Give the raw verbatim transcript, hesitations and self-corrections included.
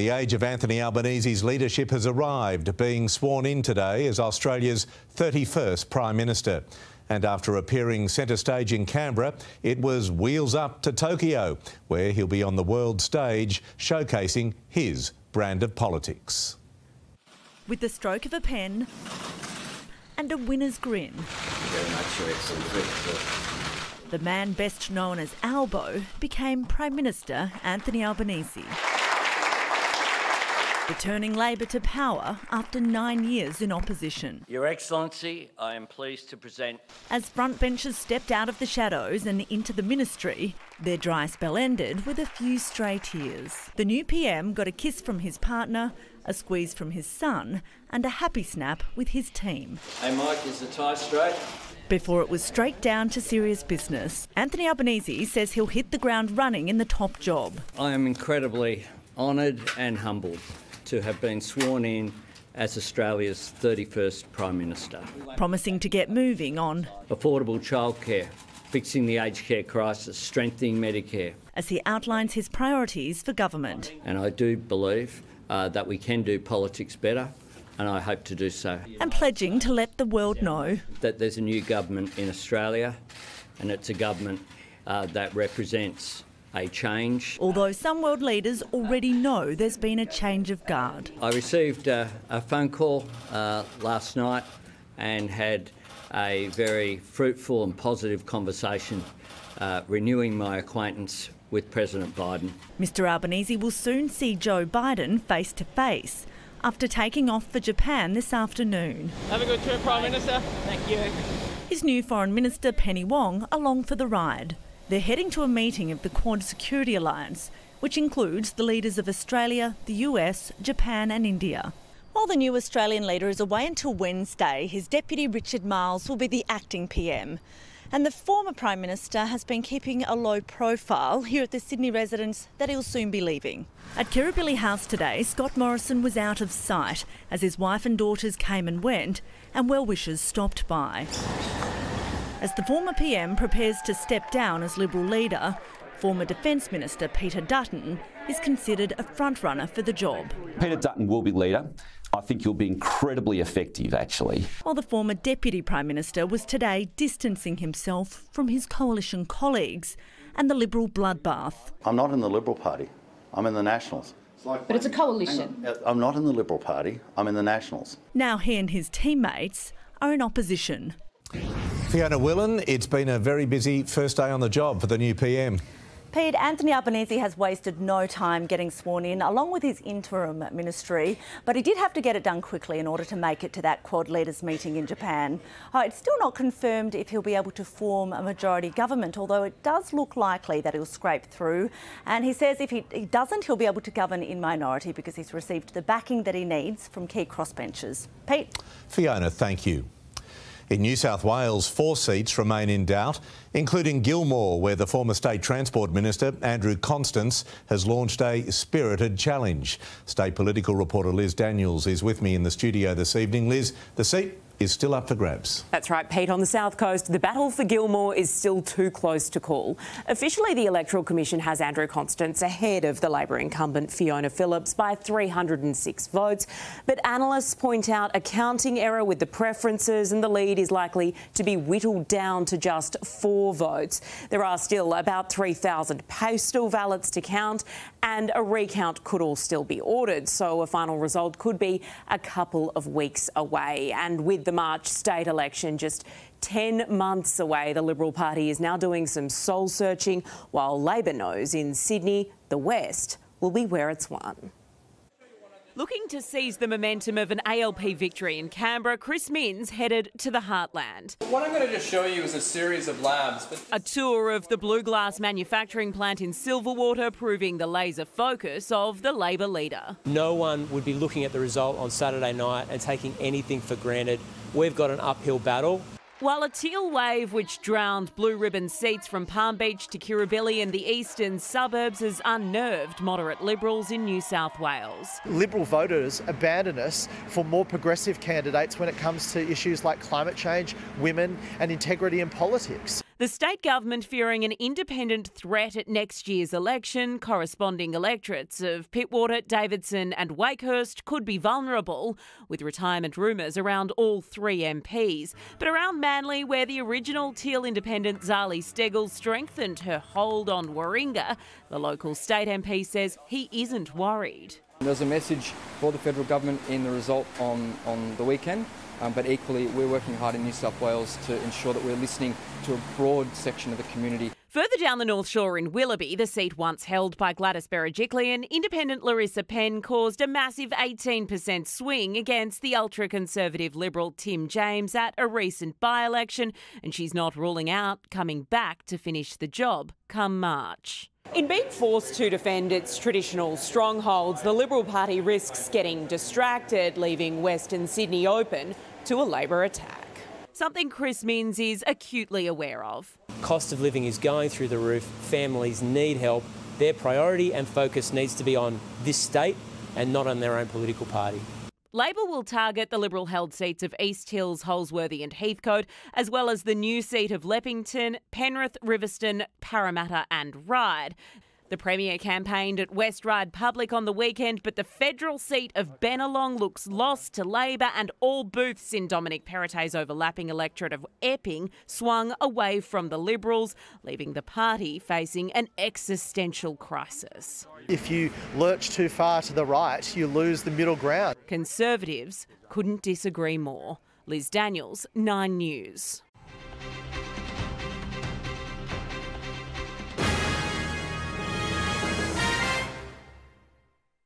The age of Anthony Albanese's leadership has arrived, being sworn in today as Australia's thirty-first Prime Minister. And after appearing centre stage in Canberra, it was wheels up to Tokyo, where he'll be on the world stage showcasing his brand of politics. With the stroke of a pen and a winner's grin, the man best known as Albo became Prime Minister Anthony Albanese, returning Labor to power after nine years in opposition. Your Excellency, I am pleased to present... As frontbenchers stepped out of the shadows and into the ministry, their dry spell ended with a few stray tears. The new P M got a kiss from his partner, a squeeze from his son and a happy snap with his team. Hey Mike, is the tie straight? Before it was straight down to serious business, Anthony Albanese says he'll hit the ground running in the top job. I am incredibly honoured and humbled to have been sworn in as Australia's thirty-first Prime Minister. Promising to get moving on affordable childcare, fixing the aged care crisis, strengthening Medicare. As he outlines his priorities for government. And I do believe uh, that we can do politics better, and I hope to do so. And pledging to let the world know that there's a new government in Australia, and it's a government uh, that represents a change. Although some world leaders already know there's been a change of guard. I received uh, a phone call uh, last night and had a very fruitful and positive conversation, uh, renewing my acquaintance with President Biden. Mister Albanese will soon see Joe Biden face to face after taking off for Japan this afternoon. Have a good trip, Prime Minister. Thank you. His new Foreign Minister, Penny Wong, along for the ride. They're heading to a meeting of the Quad Security Alliance, which includes the leaders of Australia, the U S, Japan and India. While the new Australian leader is away until Wednesday, his deputy Richard Marles will be the acting P M. And the former Prime Minister has been keeping a low profile here at the Sydney residence that he'll soon be leaving. At Kirribilli House today, Scott Morrison was out of sight as his wife and daughters came and went and well-wishers stopped by. As the former P M prepares to step down as Liberal leader, former Defence Minister Peter Dutton is considered a front-runner for the job. Peter Dutton will be leader. I think he'll be incredibly effective, actually. While the former Deputy Prime Minister was today distancing himself from his coalition colleagues and the Liberal bloodbath. I'm not in the Liberal Party. I'm in the Nationals. But it's a coalition. I'm not in the Liberal Party. I'm in the Nationals. Now he and his teammates are in opposition. Fiona Willan, it's been a very busy first day on the job for the new P M. Pete, Anthony Albanese has wasted no time getting sworn in, along with his interim ministry, but he did have to get it done quickly in order to make it to that Quad leaders meeting in Japan. Oh, it's still not confirmed if he'll be able to form a majority government, although it does look likely that he'll scrape through. And he says if he, he doesn't, he'll be able to govern in minority because he's received the backing that he needs from key crossbenchers. Pete? Fiona, thank you. In New South Wales, four seats remain in doubt, including Gilmore, where the former State Transport Minister, Andrew Constance, has launched a spirited challenge. State political reporter Liz Daniels is with me in the studio this evening. Liz, the seat is still up for grabs. That's right, Pete. On the South Coast, the battle for Gilmore is still too close to call. Officially, the Electoral Commission has Andrew Constance ahead of the Labor incumbent Fiona Phillips by three hundred and six votes. But analysts point out a counting error with the preferences and the lead is likely to be whittled down to just four votes. There are still about three thousand postal ballots to count and a recount could all still be ordered. So a final result could be a couple of weeks away. And with the The March state election just ten months away, the Liberal Party is now doing some soul searching, while Labor knows in Sydney, the West will be where it's won. Looking to seize the momentum of an A L P victory in Canberra, Chris Minns headed to the heartland. What I'm going to just show you is a series of labs. But a tour of the blue glass manufacturing plant in Silverwater proving the laser focus of the Labor leader. No one would be looking at the result on Saturday night and taking anything for granted. We've got an uphill battle. While a teal wave which drowned blue ribbon seats from Palm Beach to Kirribilli and the eastern suburbs has unnerved moderate Liberals in New South Wales. Liberal voters abandon us for more progressive candidates when it comes to issues like climate change, women and integrity in politics. The state government fearing an independent threat at next year's election, corresponding electorates of Pittwater, Davidson and Wakehurst could be vulnerable, with retirement rumours around all three M Ps. But around Manly, where the original Teal independent Zali Stegall strengthened her hold on Warringah, the local state M P says he isn't worried. There's a message for the federal government in the result on, on the weekend. Um, but equally, we're working hard in New South Wales to ensure that we're listening to a broad section of the community. Further down the North Shore in Willoughby, the seat once held by Gladys Berejiklian, independent Larissa Penn caused a massive eighteen percent swing against the ultra-conservative Liberal Tim James at a recent by-election, and she's not ruling out coming back to finish the job come March. In being forced to defend its traditional strongholds, the Liberal Party risks getting distracted, leaving Western Sydney open to a Labor attack. Something Chris Minns is acutely aware of. Cost of living is going through the roof. Families need help. Their priority and focus needs to be on this state and not on their own political party. Labor will target the Liberal-held seats of East Hills, Holsworthy and Heathcote, as well as the new seat of Leppington, Penrith, Riverstone, Parramatta and Ryde. The Premier campaigned at West Ryde Public on the weekend, but the federal seat of Bennelong looks lost to Labor, and all booths in Dominic Perrottet's overlapping electorate of Epping swung away from the Liberals, leaving the party facing an existential crisis. If you lurch too far to the right, you lose the middle ground. Conservatives couldn't disagree more. Liz Daniels, Nine News.